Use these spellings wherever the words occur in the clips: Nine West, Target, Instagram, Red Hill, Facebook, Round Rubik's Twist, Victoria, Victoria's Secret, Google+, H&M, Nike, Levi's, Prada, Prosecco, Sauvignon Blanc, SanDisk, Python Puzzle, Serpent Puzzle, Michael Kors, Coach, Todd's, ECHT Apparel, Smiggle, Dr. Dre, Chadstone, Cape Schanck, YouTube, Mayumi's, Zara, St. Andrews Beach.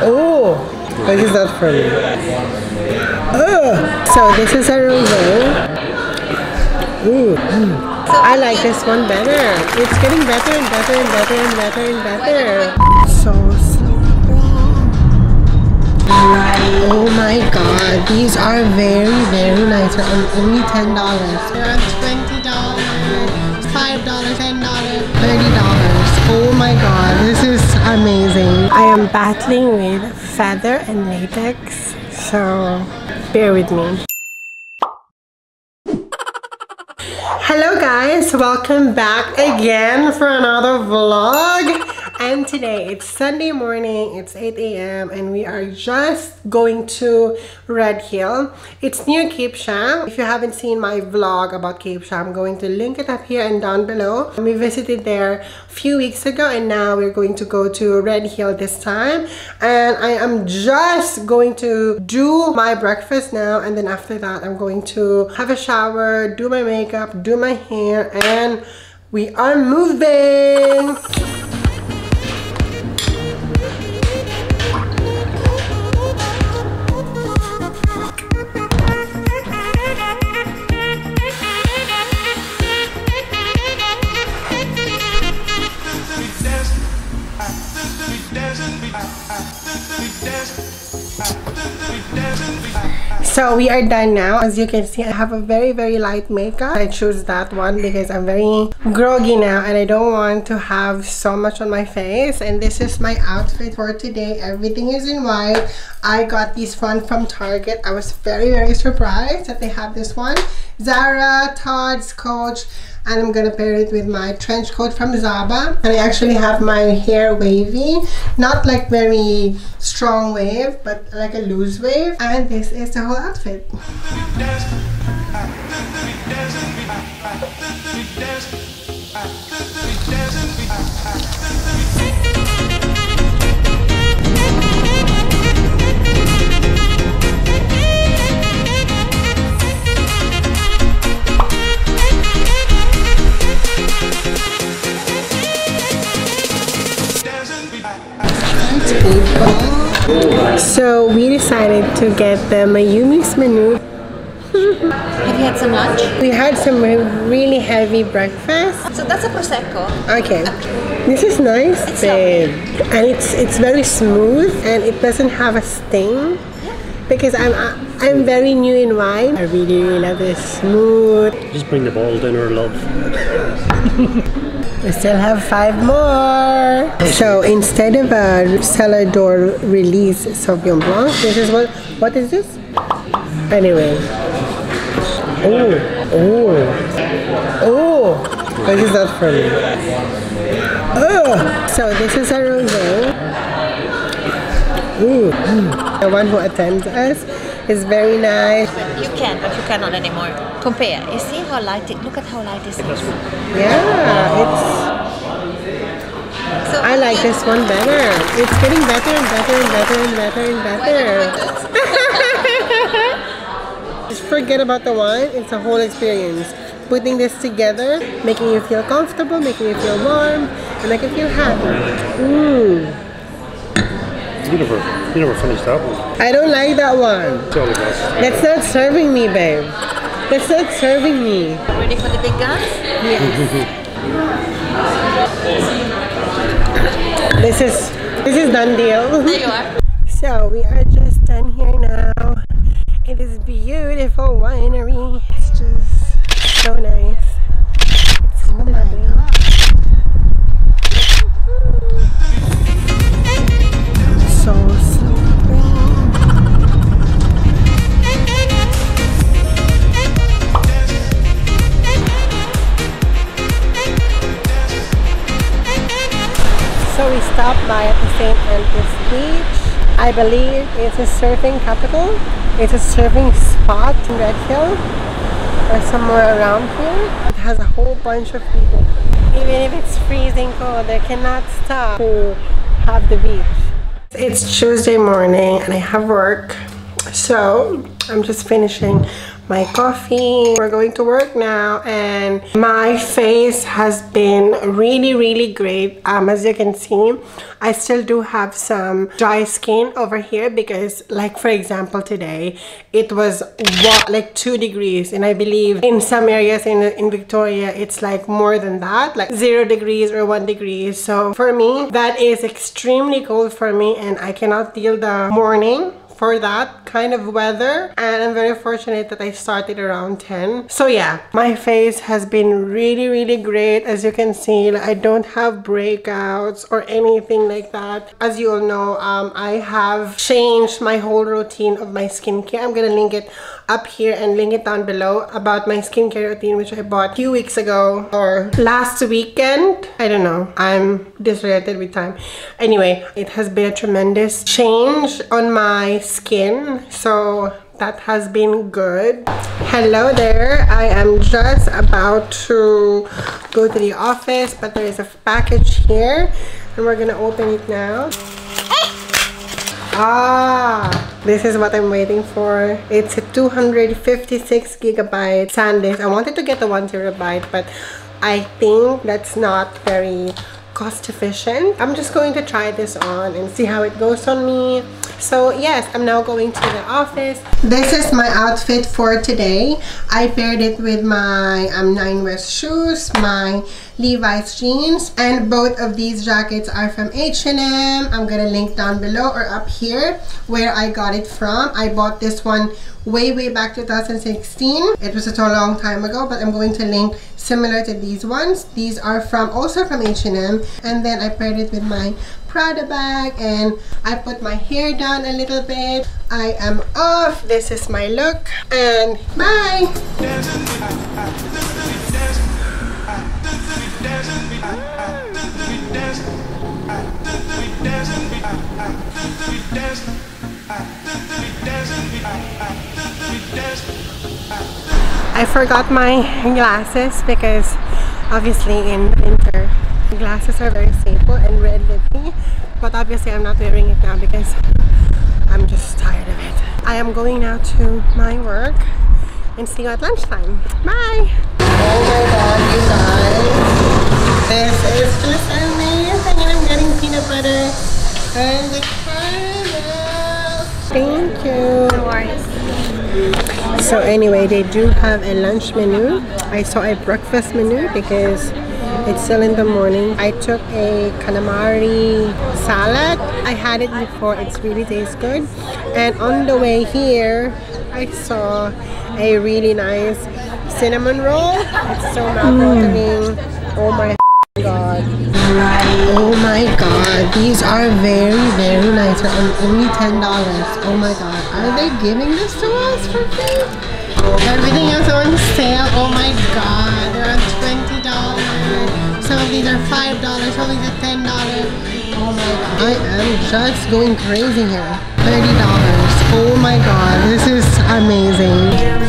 Oh, like is that for me? So this is a rosé. I like this one better. It's getting better and better and better and better and better. So slow. Oh my god, these are very nice. And only $10. They're $20, $5, $10, $30. Oh my god, this is amazing. I am battling with feather and latex, so bear with me. Hello guys, welcome back again for another vlog. And today it's Sunday morning, it's 8 AM, and we are just going to Red Hill. It's near Cape Schanck. If you haven't seen my vlog about Cape Schanck, I'm going to link it up here and down below. We visited there a few weeks ago, and now we're going to go to Red Hill this time. And I am just going to do my breakfast now, and then after that I'm going to have a shower, do my makeup, do my hair, and we are moving! So we are done now. As you can see, I have a very light makeup. I choose that one because I'm very groggy now and I don't want to have so much on my face. And this is my outfit for today. Everything is in white. I got this one from Target. I was very surprised that they have this one. Zara, Todd's, Coach. And I'm gonna pair it with my trench coat from Zara. And I actually have my hair wavy, not like very strong wave, but like a loose wave. And this is the whole outfit. So we decided to get the Mayumi's menu. Have you had some lunch? We had some really heavy breakfast. So that's a prosecco. Okay. This is nice, it's babe. Lovely. And it's very smooth and it doesn't have a sting. Because I'm very new in wine. I really love this smooth. Just bring the ball dinner, love. We still have 5 more. So instead of a cellar door release Sauvignon Blanc, this is what is this? Anyway. Oh, what is that for me? Oh, so this is a rosé. The one who attends us is very nice. You can, but you cannot anymore. Compare. You see how light it? Look at how light this is. Yeah, it's. So I like this one better. It's getting better and better and better and better and better. Just forget about the wine. It's a whole experience. Putting this together, making you feel comfortable, making you feel warm, and making you happy. You never finished that one. I don't like that one. That's not serving me, babe. That's not serving me. Ready for the big guns? Yes. This is done deal. There you are. So we are just done here now. It is beautiful winery. It's just so nice. It's so nice. So we stopped by at the St. Andrews Beach. I believe it's a surfing capital. It's a surfing spot in Red Hill or somewhere around here. It has a whole bunch of people. Even if it's freezing cold, they cannot stop to have the beach. It's Tuesday morning and I have work. So I'm just finishing my coffee. We're going to work now, and my face has been really great. As you can see, I still do have some dry skin over here because, like, for example, today it was like 2 degrees, and I believe in some areas in Victoria it's like more than that, like 0 degrees or 1 degree. So for me, that is extremely cold for me, and I cannot deal the morning for that kind of weather. And I'm very fortunate that I started around 10. So yeah, my face has been really great. As you can see, I don't have breakouts or anything like that. As you all know, I have changed my whole routine of my skincare. I'm gonna link it up here and link it down below about my skincare routine, which I bought a few weeks ago or last weekend. I don't know, I'm disoriented with time. Anyway, it has been a tremendous change on my skin, so that has been good. Hello there, I am just about to go to the office, but there is a package here and we're gonna open it now. This is what I'm waiting for. It's a 256 GB SanDisk. I wanted to get the 1 TB, but I think that's not very cost efficient. I'm just going to try this on and see how it goes on me. So yes, I'm now going to the office. This is my outfit for today. I paired it with my Nine West shoes, my Levi's jeans, and both of these jackets are from H&M. I'm gonna link down below or up here where I got it from. I bought this one way back 2016. It was a long time ago, but I'm going to link similar to these ones. These are from also from H&M, and then I paired it with my Prada bag, and I put my hair down a little bit. I am off. This is my look, and bye. I forgot my glasses because obviously in winter glasses are very staple and red lippy, but obviously I'm not wearing it now because I'm just tired of it. I am going now to my work and see you at lunchtime. Bye! Oh my god, you guys, this is just amazing, and I'm getting peanut butter and the caramel. Thank you. No worries. So anyway, they do have a lunch menu. I saw a breakfast menu because it's still in the morning. I took a calamari salad. I had it before, it really tastes good. And on the way here, I saw a really nice cinnamon roll. It's so mouth-watering. Oh my god. Oh my god. These are very nice. They're only $10. Oh my god. Are they giving this to us for free? Everything else on sale. Oh my god, they're on $20. Some of these are $5, some of these are $10. Oh my god, I am just going crazy here. $30. Oh my god, this is amazing.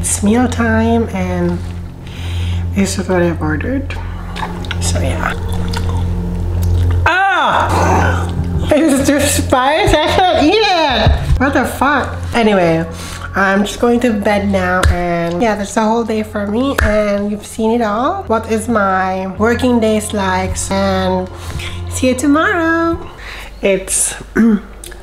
It's meal time, and this is what I've ordered. So yeah. It's too spicy, I can't eat it! What the fuck? Anyway, I'm just going to bed now, and yeah, that's the whole day for me, and you've seen it all. What is my working days like, and see you tomorrow! It's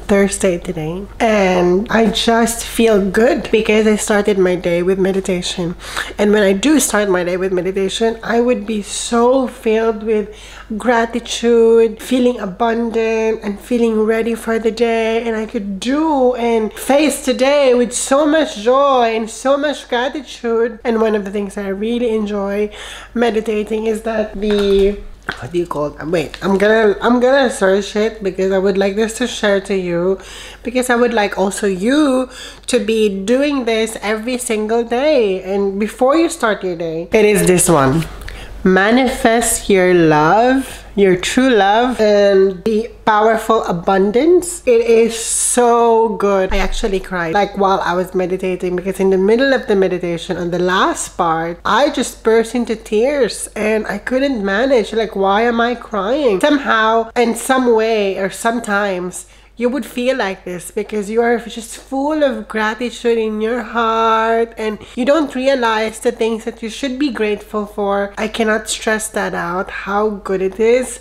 Thursday today, and I just feel good because I started my day with meditation. And when I do start my day with meditation, I would be so filled with gratitude, feeling abundant and feeling ready for the day. And I could do and face today with so much joy and so much gratitude. And one of the things I really enjoy meditating is that the what do you call it? Wait, I'm gonna search it because I would like this to share to you, because I would like also you to be doing this every single day and before you start your day. It is this one. Manifest your love your true love and the powerful abundance. It is so good. I actually cried like while I was meditating, because in the middle of the meditation on the last part, I just burst into tears and I couldn't manage. Like, why am I crying? Somehow and some way or sometimes you would feel like this because you are just full of gratitude in your heart and you don't realize the things that you should be grateful for. I cannot stress that out, how good it is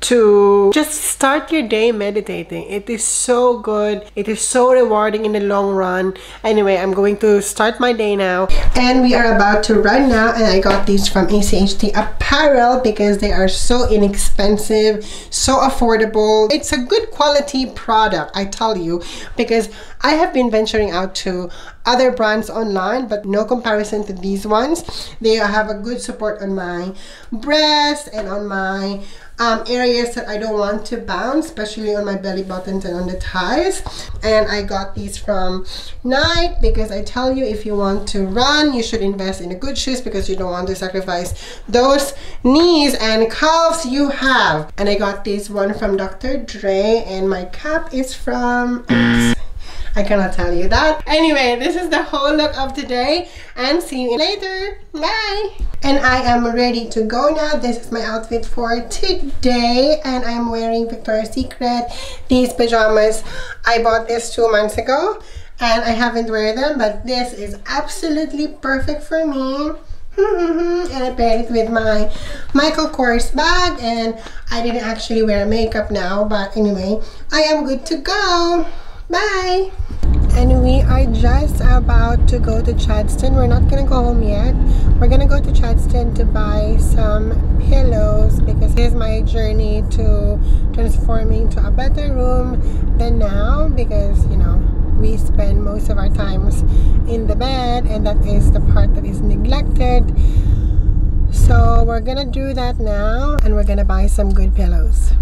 to just start your day meditating. It is so good. It is so rewarding in the long run. Anyway, I'm going to start my day now. And we are about to run now. And I got these from ECHT Apparel because they are so inexpensive, so affordable. It's a good quality product, I tell you, because I have been venturing out to other brands online, but no comparison to these ones. They have a good support on my breast and on my areas that I don't want to bounce, especially on my belly buttons and on the thighs. And I got these from Nike because I tell you, if you want to run, you should invest in a good shoes because you don't want to sacrifice those knees and calves you have. And I got this one from Dr. Dre and my cap is from I cannot tell you that. Anyway, this is the whole look of today and see you later. Bye. And I am ready to go now. This is my outfit for today and I'm wearing Victoria's Secret. These pajamas, I bought this 2 months ago and I haven't wear them, but this is absolutely perfect for me. And I paired it with my Michael Kors bag and I didn't actually wear makeup now, but anyway, I am good to go. Bye. And we are just about to go to Chadstone. We're not gonna go home yet. We're gonna go to Chadstone to buy some pillows because this is my journey to transforming to a better room than now, because you know, we spend most of our times in the bed and that is the part that is neglected. So we're gonna do that now and we're gonna buy some good pillows.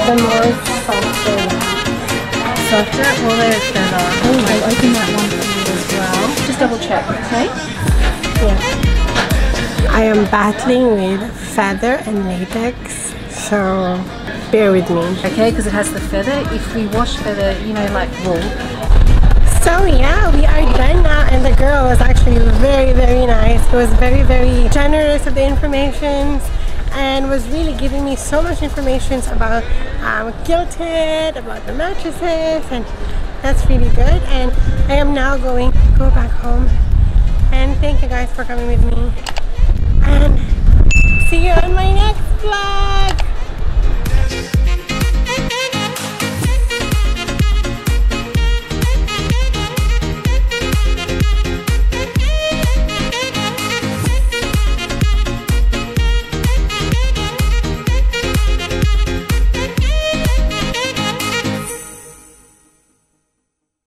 The more softer one. Softer or there's better. Oh, I'll open that one for you as well. Just double check, okay? Yeah. I am battling with feather and latex, so bear with me. Okay, because it has the feather. If we wash feather, you know, like wool. So yeah, we are done now and the girl was actually very, very nice. It was very, very generous with the information. And was really giving me so much information about Quilted, about the mattresses, and that's really good. And I am now going to go back home. And thank you guys for coming with me. And see you on my next vlog.